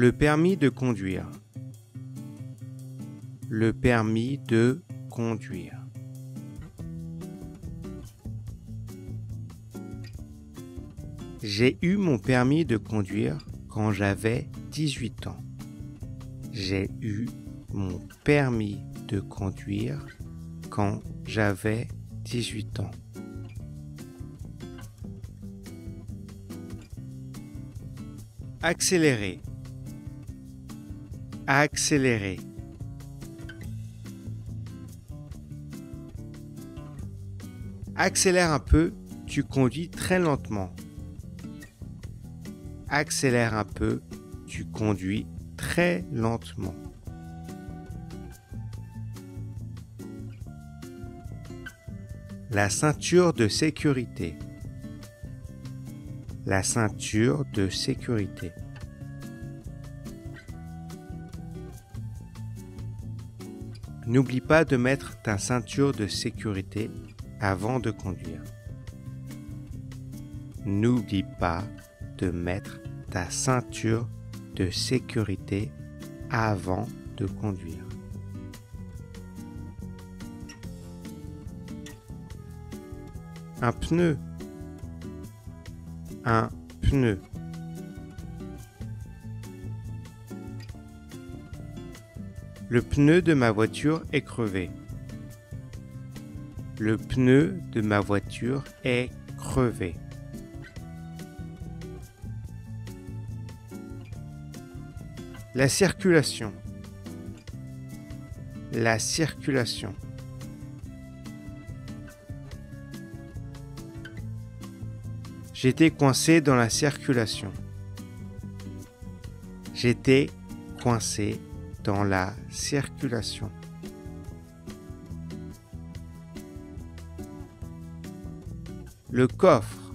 Le permis de conduire. Le permis de conduire. J'ai eu mon permis de conduire quand j'avais 18 ans. J'ai eu mon permis de conduire quand j'avais 18 ans. Accélérer. Accélérer. Accélère un peu, tu conduis très lentement. Accélère un peu, tu conduis très lentement. La ceinture de sécurité. La ceinture de sécurité. N'oublie pas de mettre ta ceinture de sécurité avant de conduire. N'oublie pas de mettre ta ceinture de sécurité avant de conduire. Un pneu. Un pneu. Le pneu de ma voiture est crevé. Le pneu de ma voiture est crevé. La circulation. La circulation. J'étais coincé dans la circulation. J'étais coincé dans la circulation. Le coffre.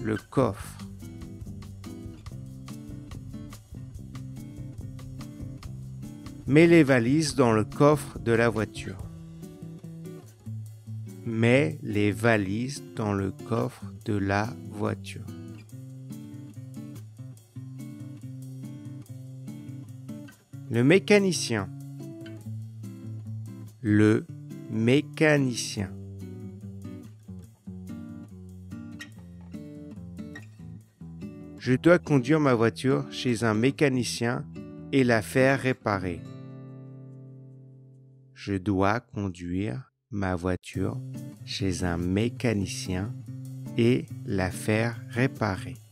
Le coffre. Mets les valises dans le coffre de la voiture. Mets les valises dans le coffre de la voiture. Le mécanicien. Le mécanicien. Je dois conduire ma voiture chez un mécanicien et la faire réparer. Je dois conduire ma voiture chez un mécanicien et la faire réparer.